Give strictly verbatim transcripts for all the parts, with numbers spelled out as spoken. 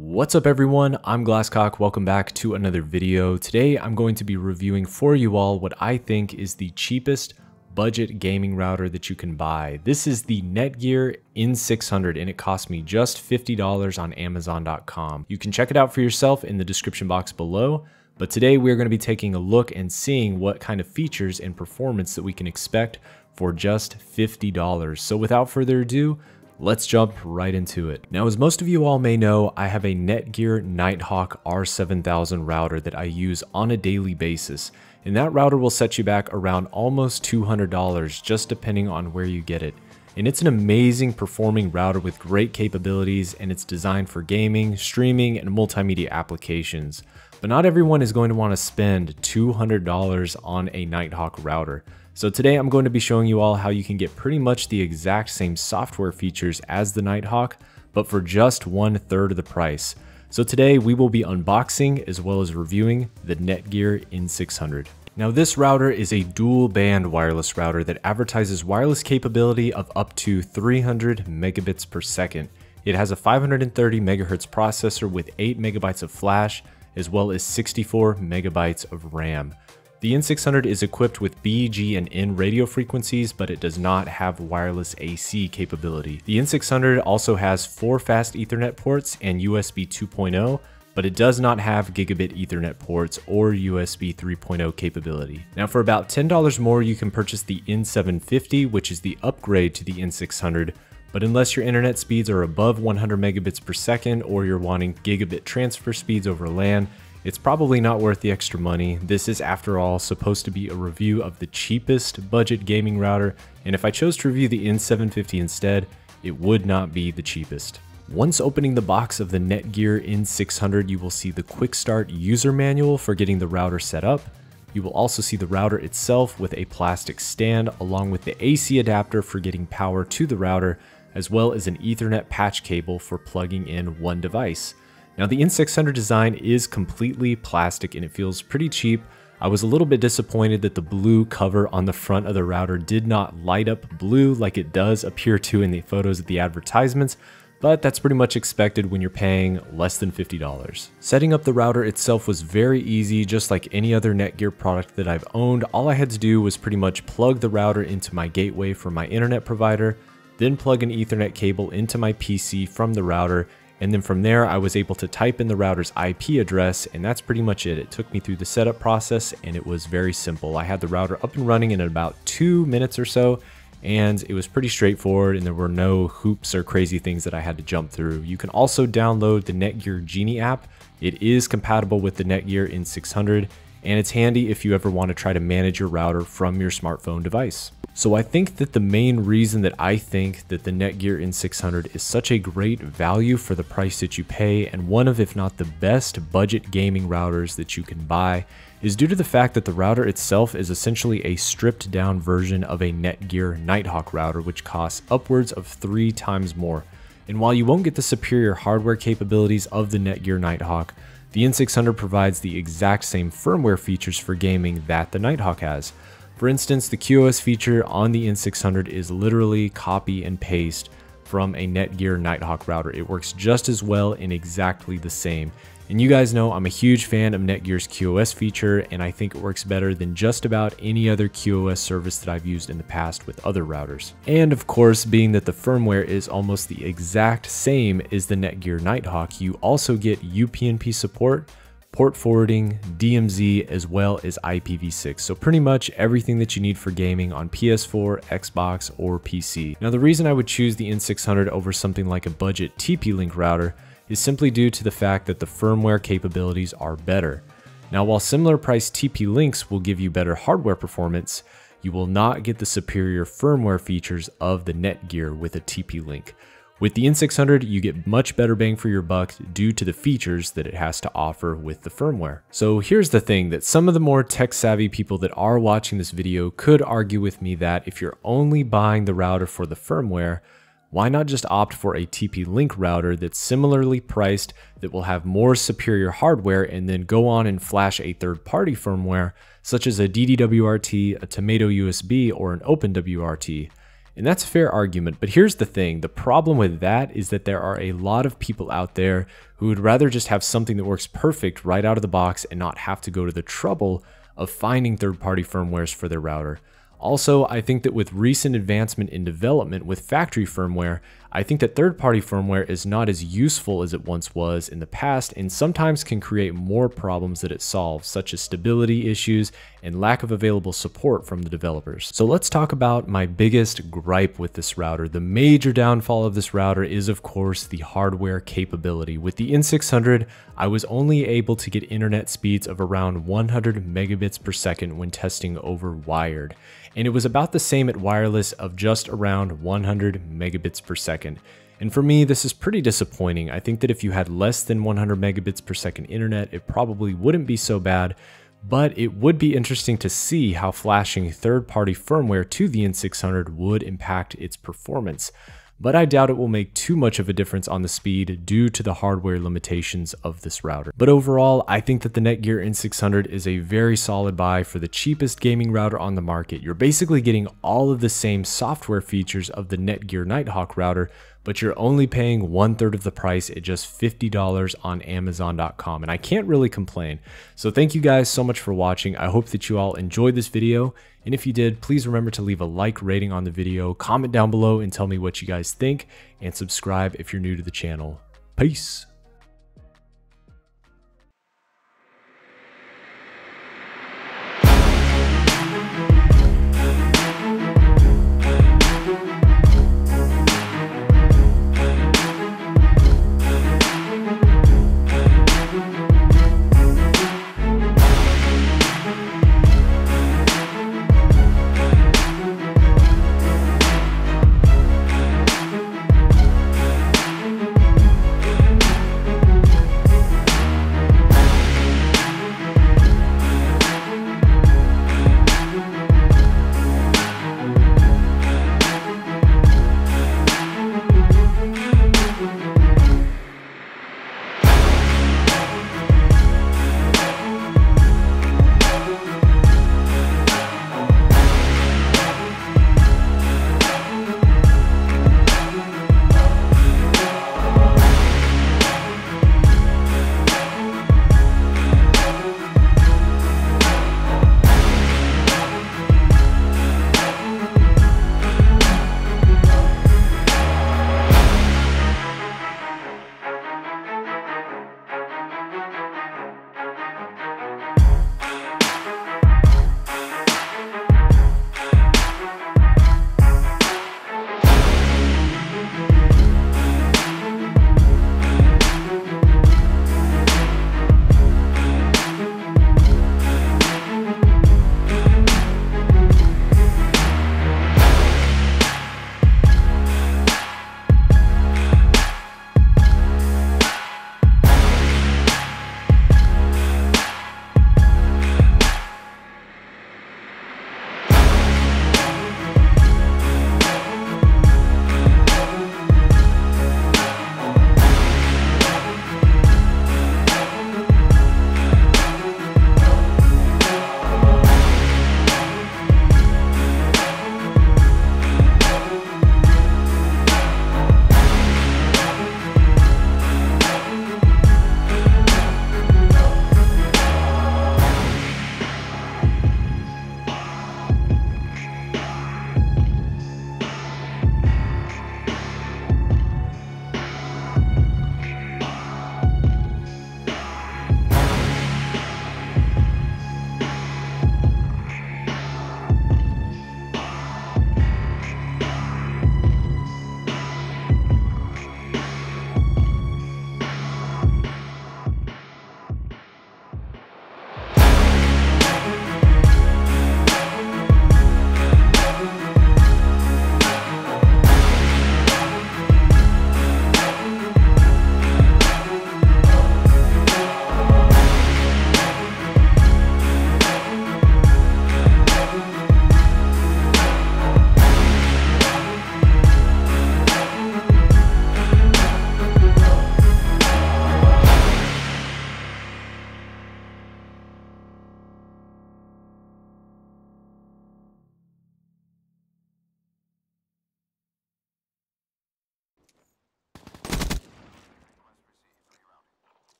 What's up everyone, I'm Glasscock, welcome back to another video. Today I'm going to be reviewing for you all what I think is the cheapest budget gaming router that you can buy. This is the Netgear N six hundred and it cost me just fifty dollars on amazon dot com. You can check it out for yourself in the description box below. But today we're going to be taking a look and seeing what kind of features and performance that we can expect for just fifty dollars. So without further ado, let's jump right into it. Now, as most of you all may know, I have a Netgear Nighthawk R seven thousand router that I use on a daily basis. And that router will set you back around almost two hundred dollars, just depending on where you get it. And it's an amazing performing router with great capabilities, and it's designed for gaming, streaming, and multimedia applications. But not everyone is going to want to spend two hundred dollars on a Nighthawk router. So today I'm going to be showing you all how you can get pretty much the exact same software features as the Nighthawk, but for just one third of the price. So today we will be unboxing as well as reviewing the Netgear N six hundred. Now this router is a dual band wireless router that advertises wireless capability of up to three hundred megabits per second. It has a five hundred thirty megahertz processor with eight megabytes of flash, as well as sixty-four megabytes of RAM. The N six hundred is equipped with B, G, and N radio frequencies, but it does not have wireless A C capability. The N six hundred also has four fast Ethernet ports and U S B two point oh, but it does not have gigabit Ethernet ports or U S B three point oh capability. Now for about ten dollars more, you can purchase the N seven fifty, which is the upgrade to the N six hundred, but unless your internet speeds are above one hundred megabits per second or you're wanting gigabit transfer speeds over LAN, it's probably not worth the extra money. This is, after all, supposed to be a review of the cheapest budget gaming router, and if I chose to review the N seven fifty instead, it would not be the cheapest. Once opening the box of the Netgear N six hundred, you will see the Quick Start User Manual for getting the router set up. You will also see the router itself with a plastic stand, along with the A C adapter for getting power to the router, as well as an Ethernet patch cable for plugging in one device. Now the N six hundred design is completely plastic and it feels pretty cheap. I was a little bit disappointed that the blue cover on the front of the router did not light up blue like it does appear to in the photos of the advertisements, but that's pretty much expected when you're paying less than fifty dollars. Setting up the router itself was very easy, just like any other Netgear product that I've owned. All I had to do was pretty much plug the router into my gateway from my internet provider, then plug an Ethernet cable into my P C from the router, and then from there, I was able to type in the router's I P address, and that's pretty much it. It took me through the setup process and it was very simple. I had the router up and running in about two minutes or so, and it was pretty straightforward and there were no hoops or crazy things that I had to jump through. You can also download the Netgear Genie app. It is compatible with the Netgear N six hundred, and it's handy if you ever want to try to manage your router from your smartphone device. So I think that the main reason that I think that the Netgear N six hundred is such a great value for the price that you pay, and one of, if not the best budget gaming routers that you can buy, is due to the fact that the router itself is essentially a stripped down version of a Netgear Nighthawk router, which costs upwards of three times more. And while you won't get the superior hardware capabilities of the Netgear Nighthawk, the N six hundred provides the exact same firmware features for gaming that the Nighthawk has. For instance, the QoS feature on the N six hundred is literally copy and paste from a Netgear Nighthawk router. It works just as well and exactly the same. And you guys know I'm a huge fan of Netgear's QoS feature, and I think it works better than just about any other QoS service that I've used in the past with other routers. And of course, being that the firmware is almost the exact same as the Netgear Nighthawk, you also get U P n P support, port forwarding, D M Z, as well as I P v six. So pretty much everything that you need for gaming on P S four, Xbox, or P C. Now the reason I would choose the N six hundred over something like a budget T P Link router is simply due to the fact that the firmware capabilities are better. Now while similar priced T P Links will give you better hardware performance, you will not get the superior firmware features of the Netgear with a T P Link. With the N six hundred, you get much better bang for your buck due to the features that it has to offer with the firmware. So here's the thing that some of the more tech-savvy people that are watching this video could argue with me that if you're only buying the router for the firmware, why not just opt for a T P Link router that's similarly priced, that will have more superior hardware, and then go on and flash a third-party firmware, such as a D D W R T, a Tomato U S B, or an OpenWRT? And that's a fair argument, but here's the thing. The problem with that is that there are a lot of people out there who would rather just have something that works perfect right out of the box and not have to go to the trouble of finding third-party firmwares for their router. Also, I think that with recent advancement in development with factory firmware, I think that third-party firmware is not as useful as it once was in the past and sometimes can create more problems that it solves, such as stability issues and lack of available support from the developers. So let's talk about my biggest gripe with this router. The major downfall of this router is, of course, the hardware capability. With the N six hundred, I was only able to get internet speeds of around one hundred megabits per second when testing over wired. And it was about the same at wireless of just around one hundred megabits per second. And for me, this is pretty disappointing. I think that if you had less than one hundred megabits per second internet, it probably wouldn't be so bad, but it would be interesting to see how flashing third-party firmware to the N six hundred would impact its performance. But I doubt it will make too much of a difference on the speed due to the hardware limitations of this router. But overall, I think that the Netgear N six hundred is a very solid buy for the cheapest gaming router on the market. You're basically getting all of the same software features of the Netgear Nighthawk router, but you're only paying one third of the price at just fifty dollars on amazon dot com, and I can't really complain. So thank you guys so much for watching. I hope that you all enjoyed this video, and if you did, please remember to leave a like rating on the video, comment down below and tell me what you guys think, and subscribe if you're new to the channel. Peace.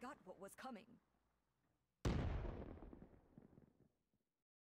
got what was coming.